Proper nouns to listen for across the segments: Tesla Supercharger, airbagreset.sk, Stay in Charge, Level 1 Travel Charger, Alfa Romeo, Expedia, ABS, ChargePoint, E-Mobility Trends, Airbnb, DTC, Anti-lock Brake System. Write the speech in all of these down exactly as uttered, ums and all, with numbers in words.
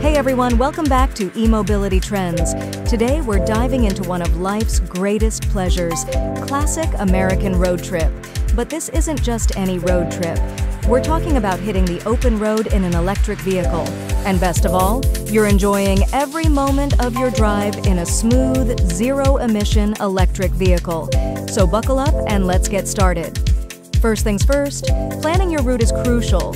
Hey everyone, welcome back to E-Mobility Trends. Today we're diving into one of life's greatest pleasures, classic American road trip. But this isn't just any road trip. We're talking about hitting the open road in an electric vehicle. And best of all, you're enjoying every moment of your drive in a smooth, zero-emission electric vehicle. So buckle up and let's get started. First things first, planning your route is crucial.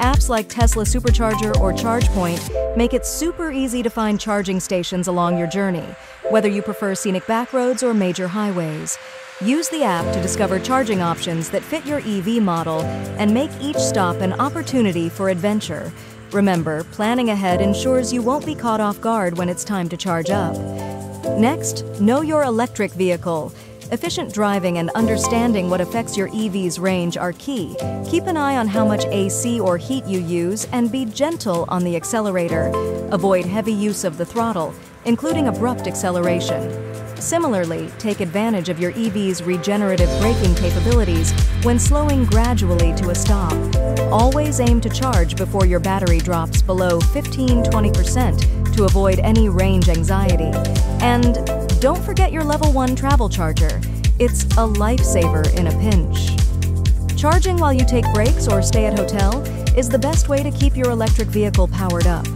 Apps like Tesla Supercharger or ChargePoint make it super easy to find charging stations along your journey, whether you prefer scenic backroads or major highways. Use the app to discover charging options that fit your E V model and make each stop an opportunity for adventure. Remember, planning ahead ensures you won't be caught off guard when it's time to charge up. Next, know your electric vehicle. Efficient driving and understanding what affects your E V's range are key. Keep an eye on how much A C or heat you use and be gentle on the accelerator. Avoid heavy use of the throttle, including abrupt acceleration. Similarly, take advantage of your E V's regenerative braking capabilities when slowing gradually to a stop. Always aim to charge before your battery drops below fifteen to twenty percent to avoid any range anxiety. And don't forget your Level one Travel Charger. It's a lifesaver in a pinch. Charging while you take breaks or stay at hotel is the best way to keep your electric vehicle powered up.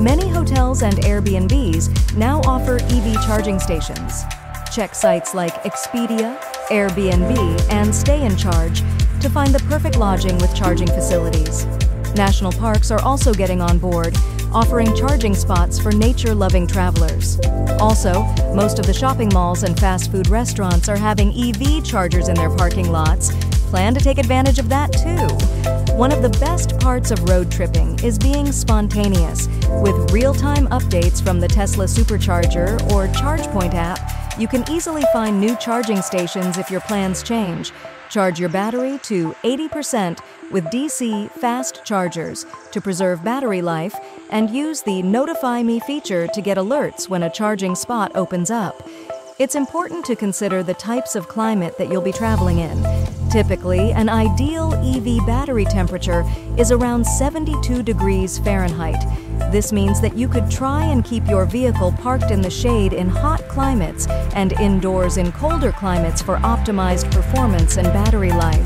Many hotels and Airbnbs now offer E V charging stations. Check sites like Expedia, Airbnb, and Stay in Charge to find the perfect lodging with charging facilities. National parks are also getting on board, offering charging spots for nature-loving travelers. Also, most of the shopping malls and fast food restaurants are having E V chargers in their parking lots. Plan to take advantage of that too. One of the best parts of road tripping is being spontaneous. With real-time updates from the Tesla Supercharger or ChargePoint app, you can easily find new charging stations if your plans change. Charge your battery to eighty percent with D C fast chargers to preserve battery life, and use the Notify Me feature to get alerts when a charging spot opens up. It's important to consider the types of climate that you'll be traveling in. Typically, an ideal E V battery temperature is around seventy-two degrees Fahrenheit. This means that you could try and keep your vehicle parked in the shade in hot climates and indoors in colder climates for optimized performance and battery life.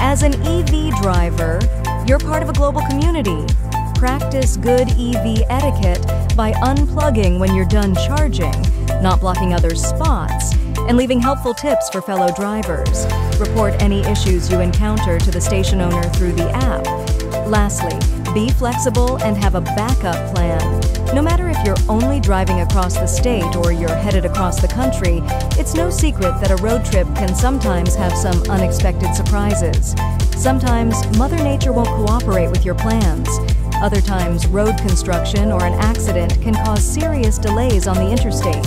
As an E V driver, you're part of a global community. Practice good E V etiquette by unplugging when you're done charging, not blocking others' spots, and leaving helpful tips for fellow drivers. Report any issues you encounter to the station owner through the app. Lastly, be flexible and have a backup plan. No matter if you're only driving across the state or you're headed across the country, it's no secret that a road trip can sometimes have some unexpected surprises. Sometimes Mother Nature won't cooperate with your plans. Other times, road construction or an accident can cause serious delays on the interstate.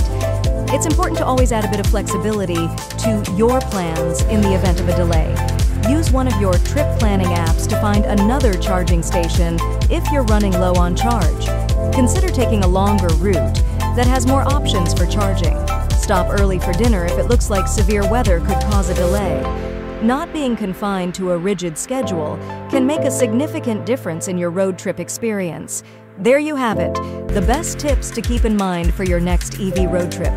It's important to always add a bit of flexibility to your plans in the event of a delay. Use one of your trip planning apps to find another charging station if you're running low on charge. Consider taking a longer route that has more options for charging. Stop early for dinner if it looks like severe weather could cause a delay. Not being confined to a rigid schedule can make a significant difference in your road trip experience. There you have it, the best tips to keep in mind for your next E V road trip.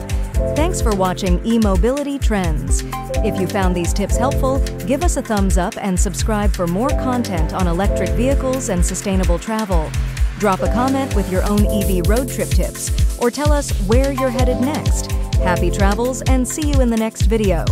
Thanks for watching E-Mobility Trends. If you found these tips helpful, give us a thumbs up and subscribe for more content on electric vehicles and sustainable travel. Drop a comment with your own E V road trip tips, or tell us where you're headed next. Happy travels and see you in the next video.